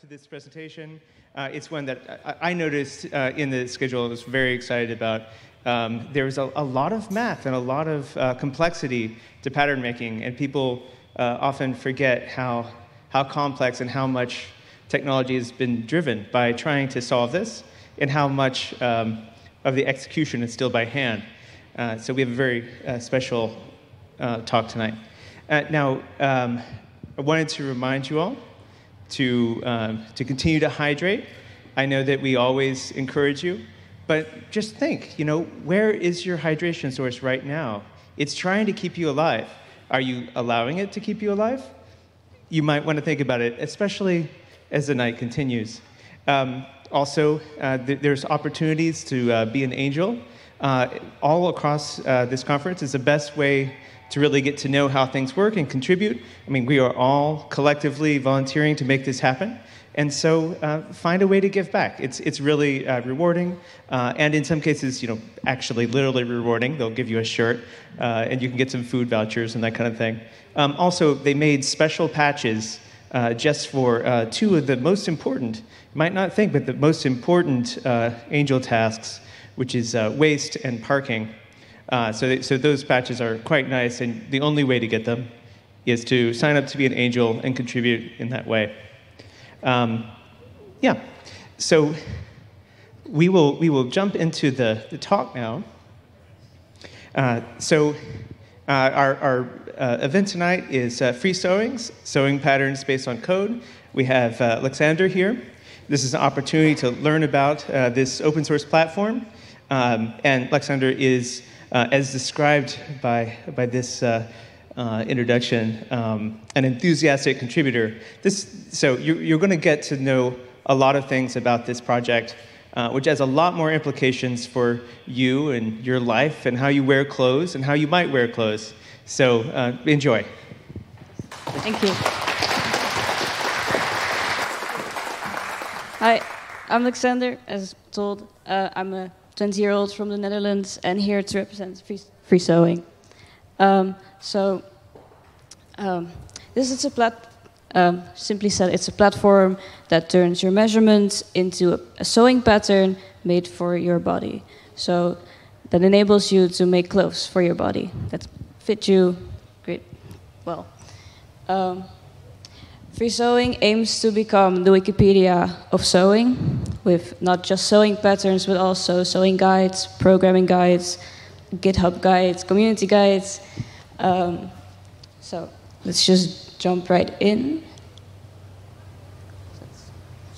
To this presentation. It's one that I noticed in the schedule I was very excited about. There was a lot of math and a lot of complexity to pattern making, and people often forget how complex and how much technology has been driven by trying to solve this, and how much of the execution is still by hand. So we have a very special talk tonight. Now, I wanted to remind you all to continue to hydrate. I know that we always encourage you, but just think, you know, where is your hydration source right now? It's trying to keep you alive. Are you allowing it to keep you alive? You might want to think about it, especially as the night continues. Also, there's opportunities to be an angel. All across this conference is the best way to really get to know how things work and contribute. I mean, we are all collectively volunteering to make this happen. And so find a way to give back. It's really rewarding. And in some cases, you know, actually literally rewarding. They'll give you a shirt and you can get some food vouchers and that kind of thing. Also, they made special patches just for two of the most important, you might not think, but the most important angel tasks, which is waste and parking. So those patches are quite nice, and the only way to get them is to sign up to be an angel and contribute in that way. So we will jump into the talk now. So our event tonight is Free Sewings, Sewing Patterns Based on Code. We have Alexander here. This is an opportunity to learn about this open source platform, and Alexander is as described by this introduction, an enthusiastic contributor. So you're going to get to know a lot of things about this project, which has a lot more implications for you and your life and how you wear clothes and how you might wear clothes. So enjoy. Thank you. Hi, I'm Alexander, as told. I'm a 20-year-old from the Netherlands, and here to represent Free Sewing. This is a simply said, it's a platform that turns your measurements into a sewing pattern made for your body. So that enables you to make clothes for your body that fit you great well. Free Sewing aims to become the Wikipedia of sewing, with not just sewing patterns, but also sewing guides, programming guides, GitHub guides, community guides. So let's just jump right in.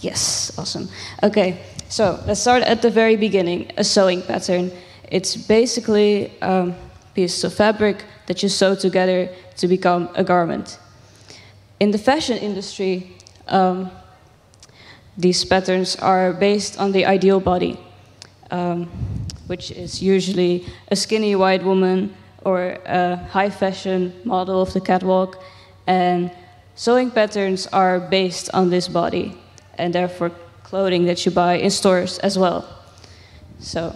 Yes, awesome. Okay, so let's start at the very beginning, a sewing pattern. It's basically a piece of fabric that you sew together to become a garment. In the fashion industry, these patterns are based on the ideal body, which is usually a skinny white woman or a high fashion model of the catwalk. And sewing patterns are based on this body, and therefore clothing that you buy in stores as well. So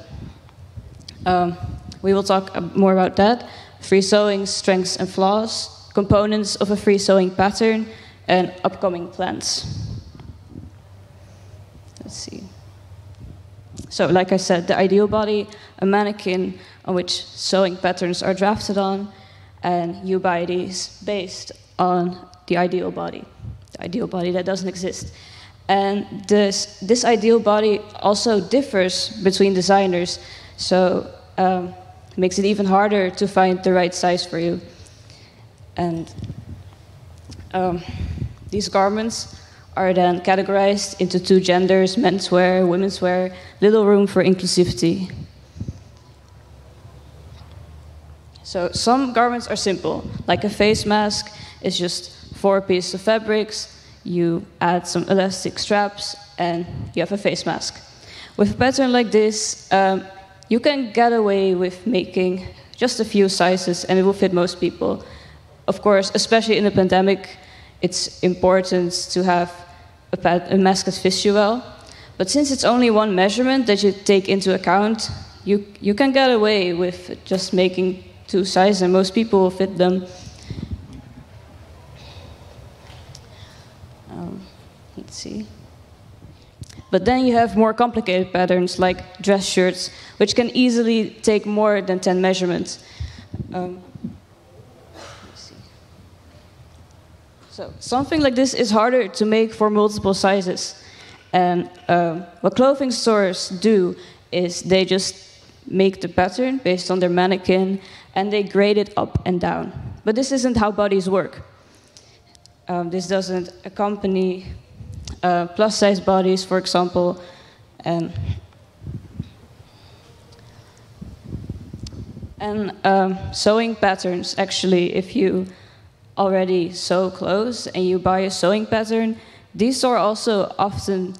we will talk more about that. Free sewing, strengths and flaws, components of a free sewing pattern, and upcoming plans. Let's see. So, like I said, the ideal body, a mannequin on which sewing patterns are drafted on, and you buy these based on the ideal body that doesn't exist. And this ideal body also differs between designers, so it makes it even harder to find the right size for you. And these garments are then categorized into two genders, menswear, womenswear, little room for inclusivity. So some garments are simple, like a face mask. It's just four pieces of fabrics. You add some elastic straps, and you have a face mask. With a pattern like this, you can get away with making just a few sizes, and it will fit most people. Of course, especially in the pandemic, it's important to have a mascot visual. But since it's only one measurement that you take into account, you can get away with just making two sizes, and most people will fit them. Let's see. But then you have more complicated patterns, like dress shirts, which can easily take more than 10 measurements. Let's see. So something like this is harder to make for multiple sizes. And what clothing stores do is they just make the pattern based on their mannequin, and they grade it up and down. But this isn't how bodies work. This doesn't accompany plus-size bodies, for example. And sewing patterns, actually, if you already sew clothes and you buy a sewing pattern, these are also often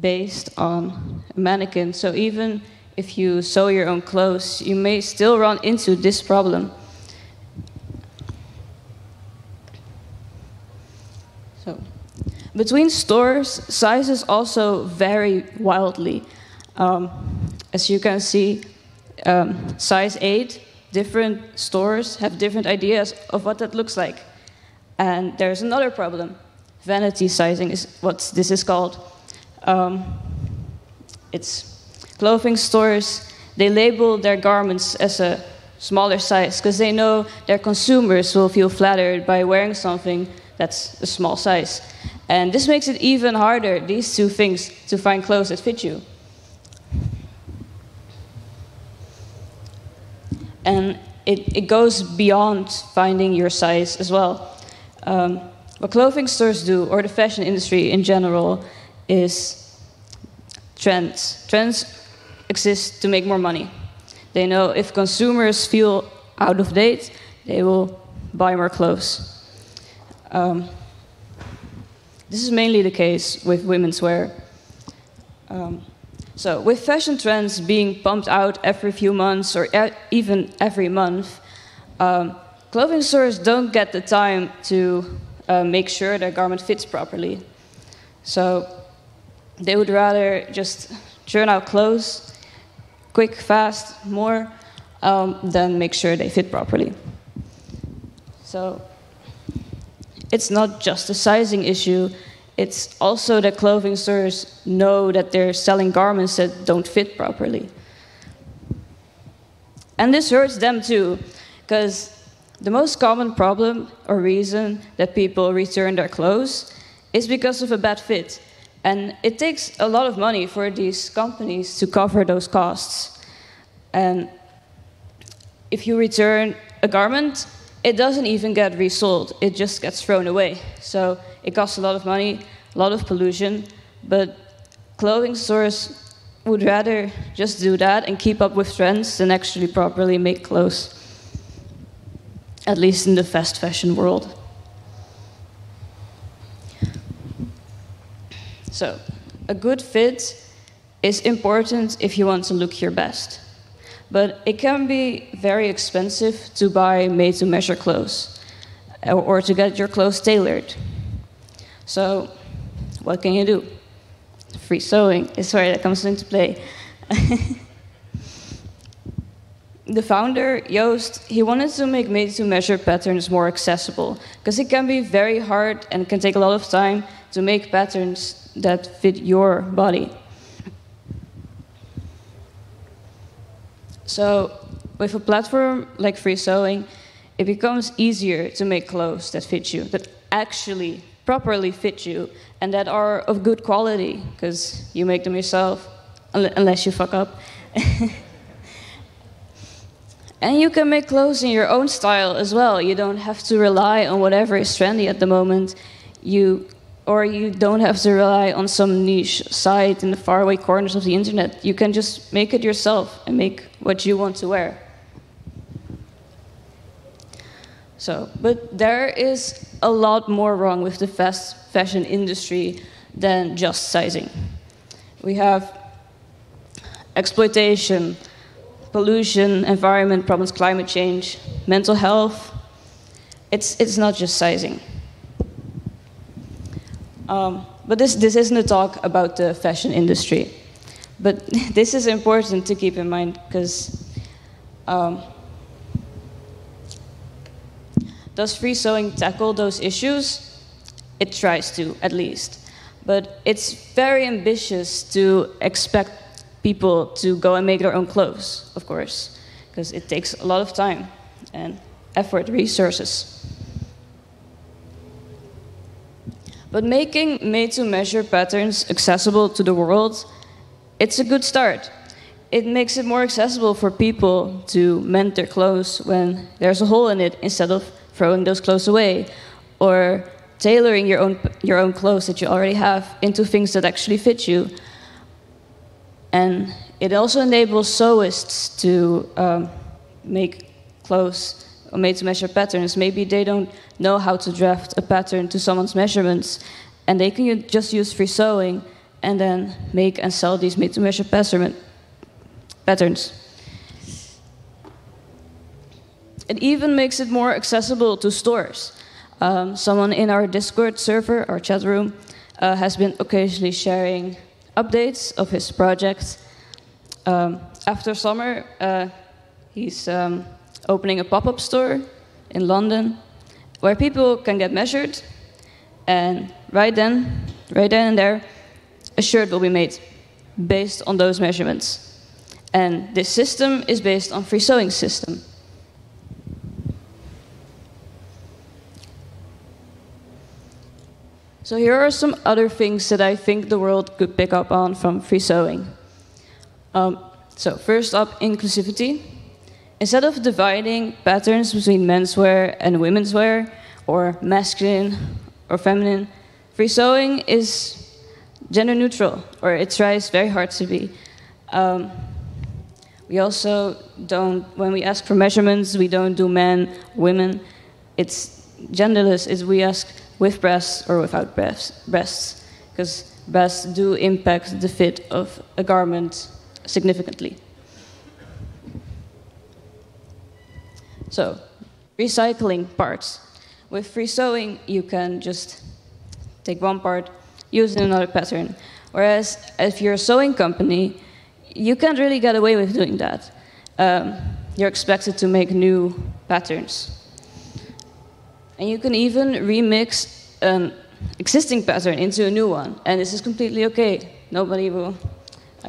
based on a mannequin. So even if you sew your own clothes, you may still run into this problem. So, between stores, sizes also vary wildly. As you can see, size 8, different stores have different ideas of what that looks like. And there's another problem. Vanity sizing is what this is called. It's clothing stores, they label their garments as a smaller size because they know their consumers will feel flattered by wearing something that's a small size. And this makes it even harder, these two things, to find clothes that fit you. And it goes beyond finding your size as well. What clothing stores do, or the fashion industry in general, is trends. Trends exist to make more money. They know if consumers feel out of date, they will buy more clothes. This is mainly the case with women's wear. So with fashion trends being pumped out every few months or even every month, clothing stores don't get the time to make sure their garment fits properly. So they would rather just churn out clothes, quick, fast, more, than make sure they fit properly. So it's not just a sizing issue, it's also that clothing stores know that they're selling garments that don't fit properly. And this hurts them too, because the most common problem or reason that people return their clothes is because of a bad fit. And it takes a lot of money for these companies to cover those costs. And if you return a garment, it doesn't even get resold. It just gets thrown away. So it costs a lot of money, a lot of pollution. But clothing stores would rather just do that and keep up with trends than actually properly make clothes. At least in the fast fashion world. So, a good fit is important if you want to look your best. But it can be very expensive to buy made-to-measure clothes or to get your clothes tailored. So, what can you do? Free sewing is where that comes into play. The founder, Joost, he wanted to make made-to-measure patterns more accessible because it can be very hard and can take a lot of time to make patterns that fit your body. So with a platform like FreeSewing, it becomes easier to make clothes that fit you, that actually properly fit you, and that are of good quality because you make them yourself, unless you fuck up. And you can make clothes in your own style as well. You don't have to rely on whatever is trendy at the moment. Or you don't have to rely on some niche site in the faraway corners of the internet. You can just make it yourself and make what you want to wear. So, but there is a lot more wrong with the fast fashion industry than just sizing. We have exploitation, pollution, environment problems, climate change, mental health. It's not just sizing. But this isn't a talk about the fashion industry. But this is important to keep in mind, because does free sewing tackle those issues? It tries to, at least. But it's very ambitious to expect people to go and make their own clothes, of course, because it takes a lot of time and effort, resources. But making made-to-measure patterns accessible to the world, it's a good start. It makes it more accessible for people to mend their clothes when there's a hole in it, instead of throwing those clothes away, or tailoring your own clothes that you already have into things that actually fit you. And it also enables sewists to make clothes or made-to-measure patterns. Maybe they don't know how to draft a pattern to someone's measurements, and they can just use free sewing and then make and sell these made-to-measure patterns. It even makes it more accessible to stores. Someone in our Discord server, our chat room, has been occasionally sharing updates of his project. After summer, he's opening a pop-up store in London where people can get measured, and right then and there, a shirt will be made based on those measurements. And this system is based on free sewing system. So here are some other things that I think the world could pick up on from free sewing. So first up, inclusivity. Instead of dividing patterns between menswear and women's wear, or masculine or feminine, free sewing is gender neutral, or it tries very hard to be. We also don't, when we ask for measurements, we don't do men, women. It's genderless. We ask with breasts or without breasts, because breasts do impact the fit of a garment significantly. So, recycling parts. With free sewing, you can just take one part, use it in another pattern. Whereas, if you're a sewing company, you can't really get away with doing that. You're expected to make new patterns. And you can even remix an existing pattern into a new one. And this is completely OK. Nobody will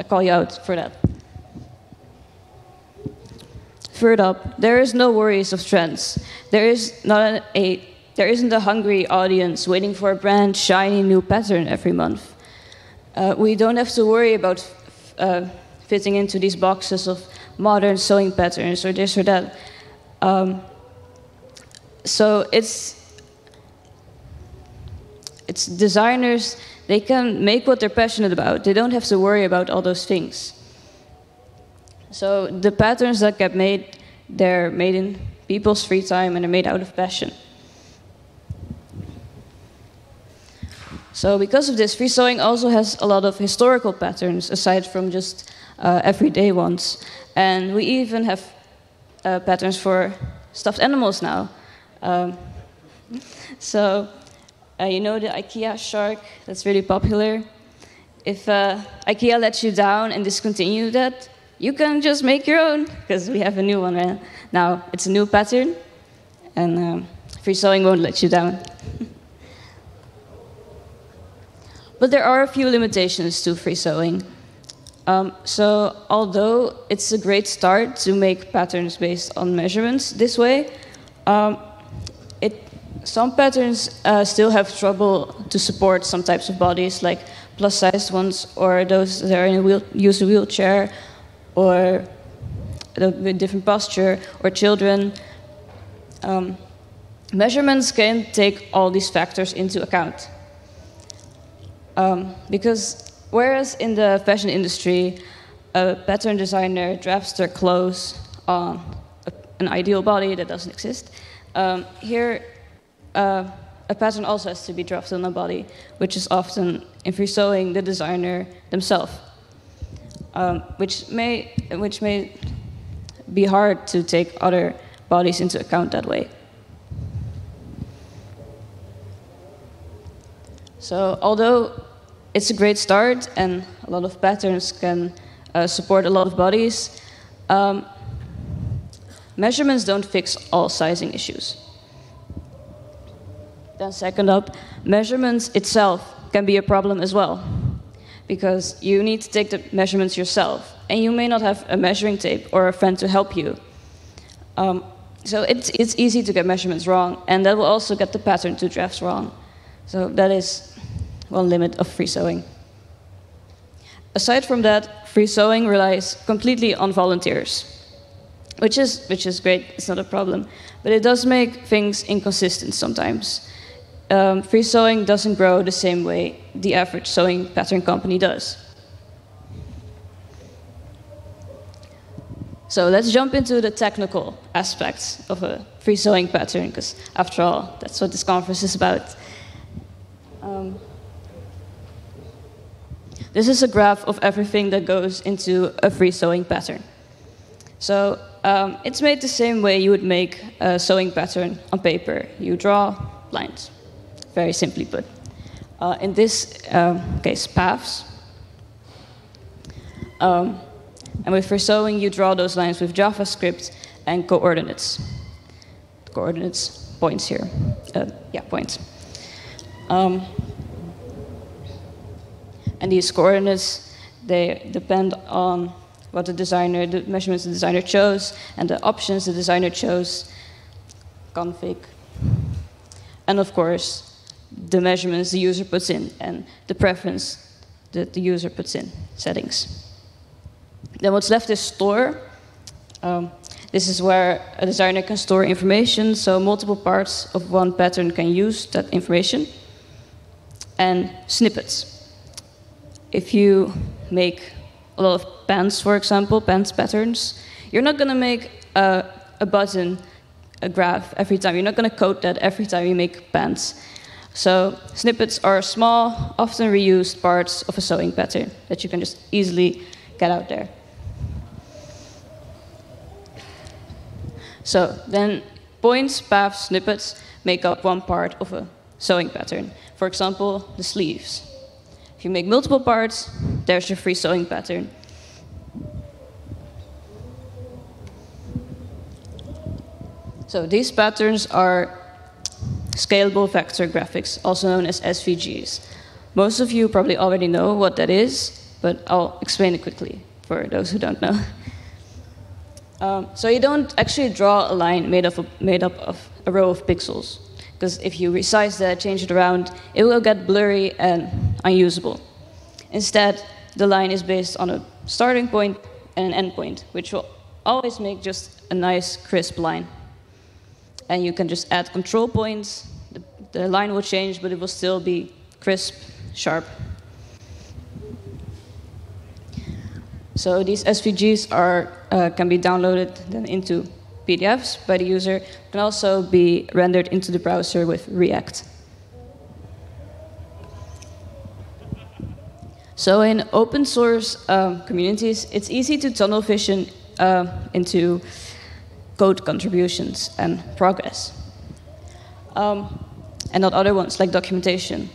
call you out for that. Third up, there is no worries of trends. There isn't a hungry audience waiting for a brand shiny new pattern every month. We don't have to worry about fitting into these boxes of modern sewing patterns or this or that. So it's designers, they can make what they're passionate about. They don't have to worry about all those things. So the patterns that get made, they're made in people's free time and they're made out of passion. So because of this, free sewing also has a lot of historical patterns, aside from just everyday ones. And we even have patterns for stuffed animals now. You know the IKEA shark? That's really popular. If IKEA lets you down and discontinue that, you can just make your own, because we have a new one right now. It's a new pattern, and free sewing won't let you down. But there are a few limitations to free sewing. So although it's a great start to make patterns based on measurements this way, some patterns still have trouble to support some types of bodies, like plus-sized ones, or those that are in use a wheelchair, or a different posture, or children. Measurements can take all these factors into account. Because whereas in the fashion industry, a pattern designer drafts their clothes on an ideal body that doesn't exist, here a pattern also has to be drafted on a body, which is often, in free sewing, the designer themselves, which may be hard to take other bodies into account that way. So although it's a great start and a lot of patterns can support a lot of bodies, measurements don't fix all sizing issues. Then second up, measurements itself can be a problem as well, because you need to take the measurements yourself, and you may not have a measuring tape or a friend to help you. So it's easy to get measurements wrong, and that will also get the pattern to drafts wrong. So that is one limit of free sewing. Aside from that, free sewing relies completely on volunteers, which is great. It's not a problem, but it does make things inconsistent sometimes. Free sewing doesn't grow the same way the average sewing pattern company does. So let's jump into the technical aspects of a free sewing pattern, because after all, that's what this conference is about. This is a graph of everything that goes into a free sewing pattern. So it's made the same way you would make a sewing pattern on paper. You draw lines, very simply put. In this case, paths. And with free sewing, you draw those lines with JavaScript and coordinates. Coordinates, points here. Yeah, points. And these coordinates, they depend on what the measurements the designer chose, and the options the designer chose, config. And of course, the measurements the user puts in, and the preference that the user puts in, settings. Then what's left is store. This is where a designer can store information, so multiple parts of one pattern can use that information. And snippets. If you make a lot of pants, for example, pants patterns, you're not going to make a button, a graph, every time. You're not going to code that every time you make pants. So snippets are small, often reused parts of a sewing pattern that you can just easily get out there. So then points, paths, snippets make up one part of a sewing pattern. For example, the sleeves. If you make multiple parts, there's your free sewing pattern. So these patterns are scalable vector graphics, also known as SVGs. Most of you probably already know what that is, but I'll explain it quickly for those who don't know. So you don't actually draw a line made up of a row of pixels, because if you resize that, change it around, it will get blurry and unusable. Instead, the line is based on a starting point and an end point, which will always make just a nice, crisp line. And you can just add control points. The line will change, but it will still be crisp, sharp. So these SVGs can be downloaded then into PDFs by the user, can also be rendered into the browser with React. So in open source communities, it's easy to tunnel vision into code contributions and progress, and not other ones like documentation.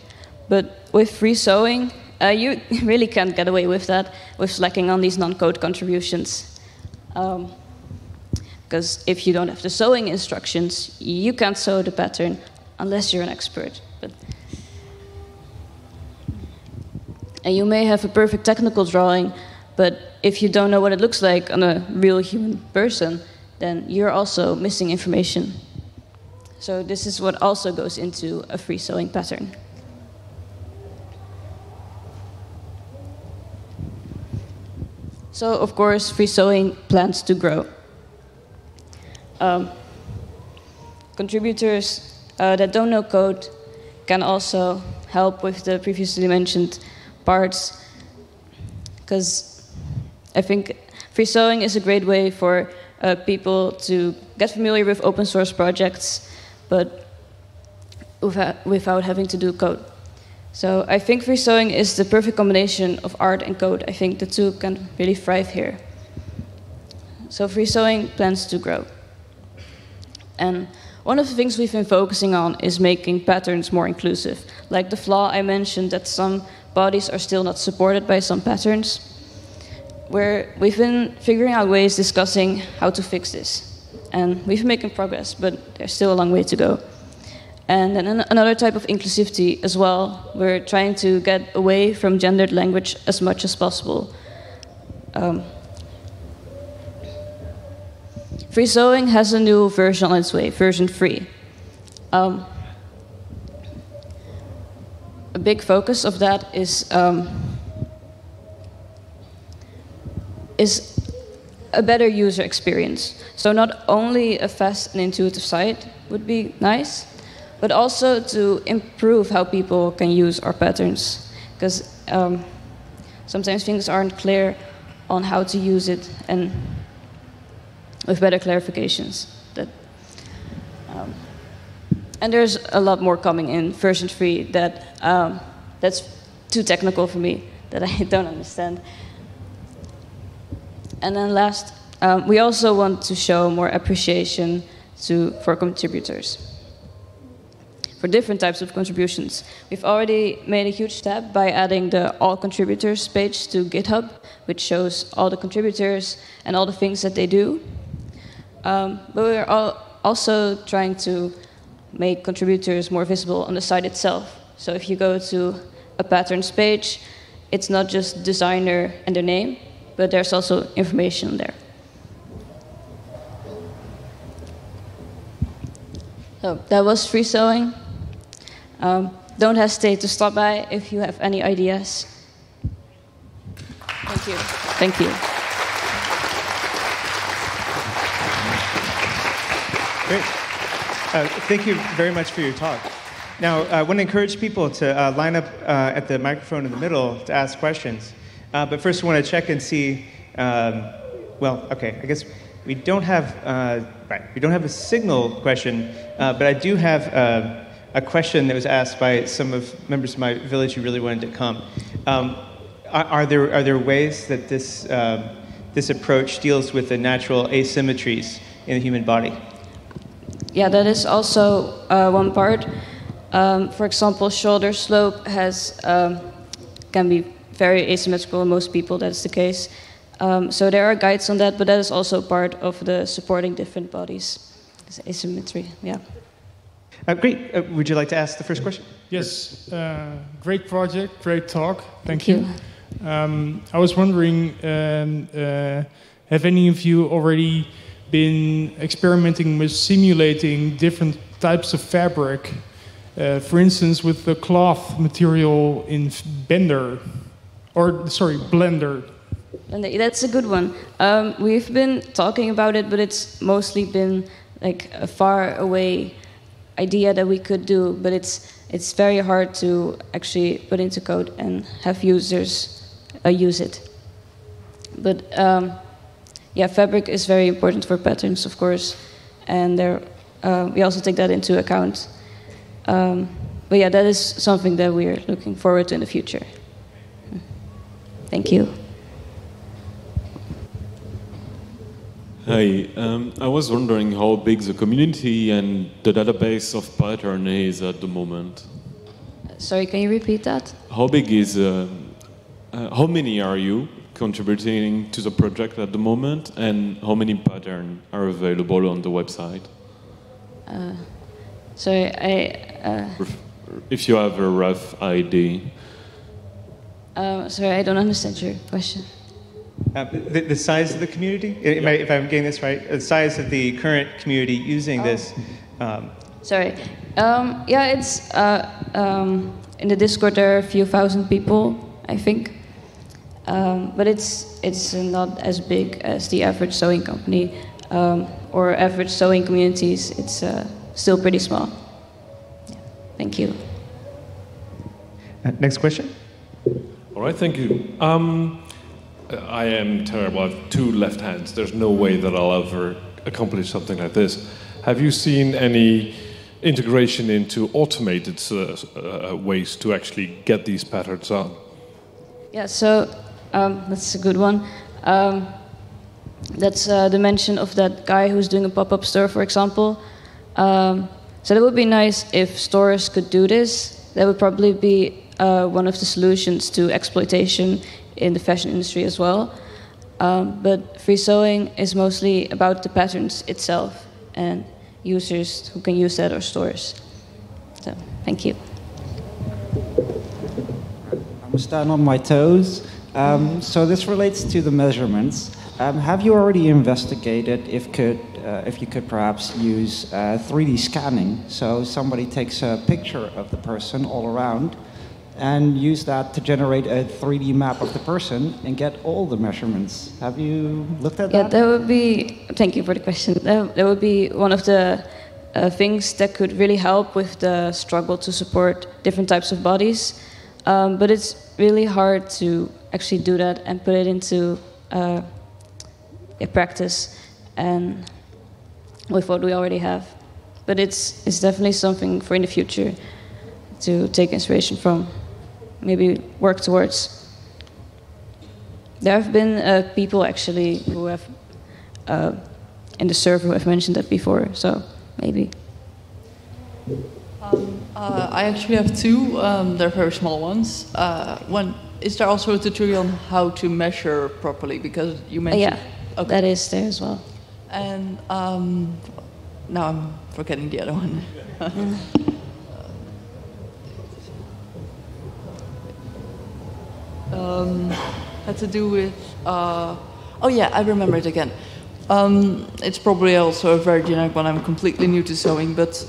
But with free sewing, you really can't get away with that, with slacking on these non-code contributions. Because if you don't have the sewing instructions, you can't sew the pattern unless you're an expert. And you may have a perfect technical drawing, but if you don't know what it looks like on a real human person, then you're also missing information. So this is what also goes into a free sewing pattern. So, of course, free sewing plans to grow. Contributors that don't know code can also help with the previously mentioned parts, because I think free sewing is a great way for people to get familiar with open source projects, but without having to do code. So I think free sewing is the perfect combination of art and code. I think the two can really thrive here. So free sewing plans to grow. And One of the things we've been focusing on is making patterns more inclusive, like the flaw I mentioned that some bodies are still not supported by some patterns, where we've been figuring out ways discussing how to fix this. And we've been making progress, but there's still a long way to go. And then another type of inclusivity as well, we're trying to get away from gendered language as much as possible. FreeSewing has a new version on its way, version 3. A big focus of that is a better user experience. So not only a fast and intuitive site would be nice, but also to improve how people can use our patterns. Because sometimes things aren't clear on how to use it, and with better clarifications. And there's a lot more coming in version 3 that's too technical for me, that I don't understand. And then last, we also want to show more appreciation for contributors, for different types of contributions. We've already made a huge step by adding the All Contributors page to GitHub, which shows all the contributors and all the things that they do. But we're also trying to make contributors more visible on the site itself. So if you go to a patterns page, it's not just designer and their name, but there's also information there. So that was FreeSewing. Don't hesitate to stop by if you have any ideas. Thank you. Thank you. Great. Thank you very much for your talk. Now, I want to encourage people to line up at the microphone in the middle to ask questions. But first, I want to check and see. Well, okay. I guess we don't have we don't have a signal question, but I do have a question that was asked by some of members of my village who really wanted to come. Are there ways that this this approach deals with the natural asymmetries in the human body? Yeah, that is also one part. For example, shoulder slope can be very asymmetrical in most people, that's the case. So there are guides on that, but that is also part of the supporting different bodies. It's asymmetry, yeah. Great, would you like to ask the first question? Yes, great project, great talk, thank you. I was wondering, have any of you already been experimenting with simulating different types of fabric, for instance, with the cloth material in Blender? That's a good one. We've been talking about it, but it's mostly been like a far away idea that we could do, but it's very hard to actually put into code and have users use it. But yeah, fabric is very important for patterns, of course, and we also take that into account. But yeah, that is something that we are looking forward to in the future. Thank you. Hi, I was wondering how big the community and the database of pattern is at the moment. Sorry, can you repeat that? How big is, how many are you contributing to the project at the moment, and how many patterns are available on the website? Sorry, if you have a rough idea. Sorry, I don't understand your question. The size of the community, if I'm getting this right, the size of the current community using this. Sorry. Yeah, it's in the Discord there are a few thousand people, I think. But it's not as big as the average sewing company or average sewing communities. It's still pretty small. Yeah. Thank you. Next question. All right, thank you. I am terrible. I have two left hands. There's no way that I'll ever accomplish something like this. Have you seen any integration into automated ways to actually get these patterns on? Yeah, so that's a good one. That's the mention of that guy who's doing a pop-up store, for example. So that would be nice if stores could do this. That would probably be one of the solutions to exploitation in the fashion industry as well. But free sewing is mostly about the patterns itself and users who can use that, or stores. So, thank you. I'm standing on my toes. So this relates to the measurements. Have you already investigated if you could perhaps use 3D scanning? So somebody takes a picture of the person all around and use that to generate a 3D map of the person and get all the measurements. Have you looked at that? Yeah, that would be, thank you for the question. That would be one of the things that could really help with the struggle to support different types of bodies. But it's really hard to actually do that and put it into a practice and with what we already have. But it's definitely something for in the future to take inspiration from. Maybe work towards. There have been people actually who have in the server who have mentioned that before, so maybe. I actually have two. They're very small ones. One, is there also a tutorial on how to measure properly? Because you mentioned okay. That is there as well. And now I'm forgetting the other one. Had to do with, oh yeah, I remember it again. It's probably also a very generic one. I'm completely new to sewing, but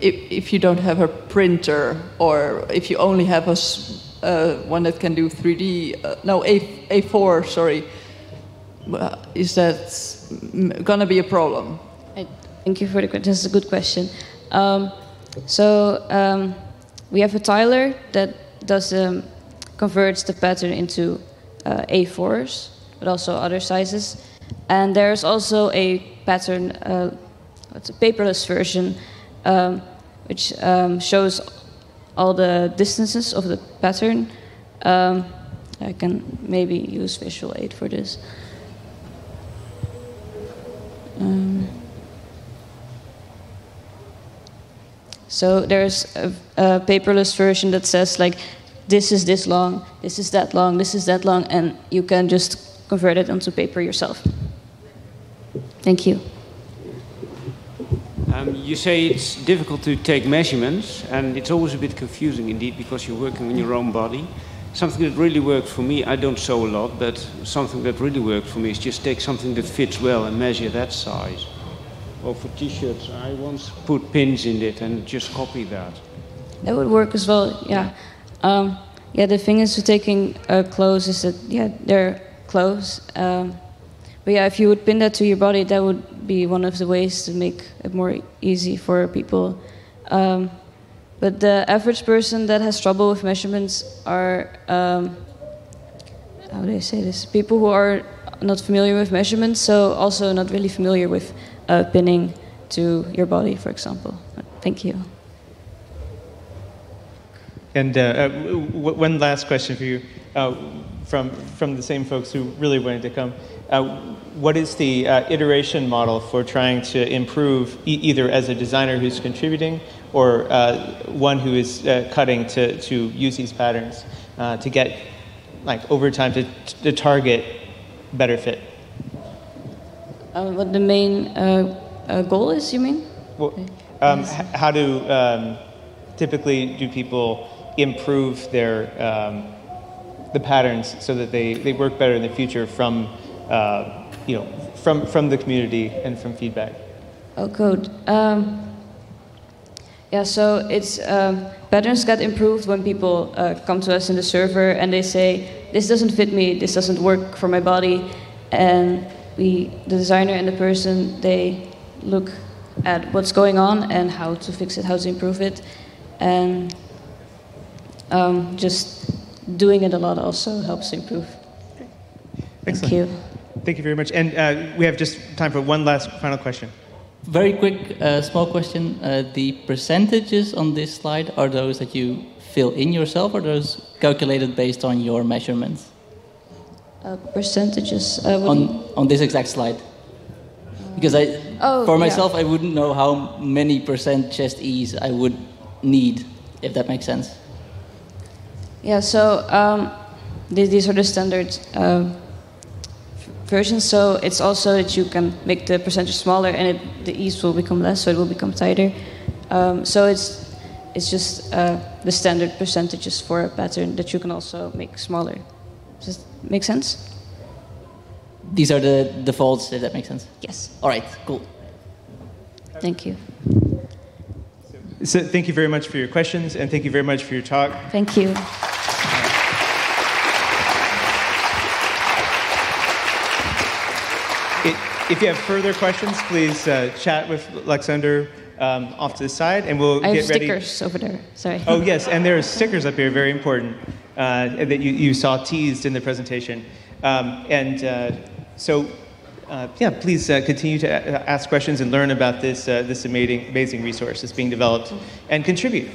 if you don't have a printer, or if you only have a, one that can do 3D, no, A4, sorry, is that going to be a problem? Thank you for the question. That's a good question. So we have a tiler that does converts the pattern into A4s, but also other sizes. And there's also a pattern, it's a paperless version, which shows all the distances of the pattern. I can maybe use visual aid for this. So there's a paperless version that says, like, this is this long, this is that long, this is that long, and you can just convert it onto paper yourself. Thank you. You say it's difficult to take measurements, and it's always a bit confusing indeed, because you're working on your own body. Something that really worked for me, I don't sew a lot, but something that really worked for me is just take something that fits well and measure that size. Or for t-shirts, I once put pins in it and just copy that. That would work as well, yeah. Yeah, the thing is with taking clothes is that, yeah, they're clothes. But yeah, if you would pin that to your body, that would be one of the ways to make it more easy for people. But the average person that has trouble with measurements are, how do I say this? People who are not familiar with measurements, so also not really familiar with pinning to your body, for example. Thank you. And one last question for you, from the same folks who really wanted to come. What is the iteration model for trying to improve, either as a designer who's contributing, or one who is cutting to use these patterns to get, like, over time to target better fit? What the main goal is, you mean? Well, how do typically do people improve their the patterns so that they work better in the future from you know, from the community and from feedback? Oh, good. Yeah, so it's patterns get improved when people come to us in the server and they say, this doesn't fit me, this doesn't work for my body, and the designer and the person, they look at what's going on and how to fix it, how to improve it, and just doing it a lot also helps improve. Excellent. Thank you. Thank you very much. And we have just time for one last final question. Very quick, small question. The percentages on this slide, are those that you fill in yourself, or those calculated based on your measurements? Percentages? On this exact slide. Because for myself, I wouldn't know how many % chest ease I would need, if that makes sense. Yeah, so these are the standard versions. So it's also that you can make the percentage smaller, and the ease will become less, so it will become tighter. So it's just the standard percentages for a pattern that you can also make smaller. Does that make sense? These are the defaults, if that makes sense? Yes. All right, cool. Thank you. So thank you very much for your questions, and thank you very much for your talk. Thank you. If you have further questions, please chat with Alexander off to the side, and we'll get ready. I have stickers over there, sorry. Oh, yes, and there are stickers up here, very important, that you saw teased in the presentation. Yeah, please continue to ask questions and learn about this amazing resource that's being developed and contribute.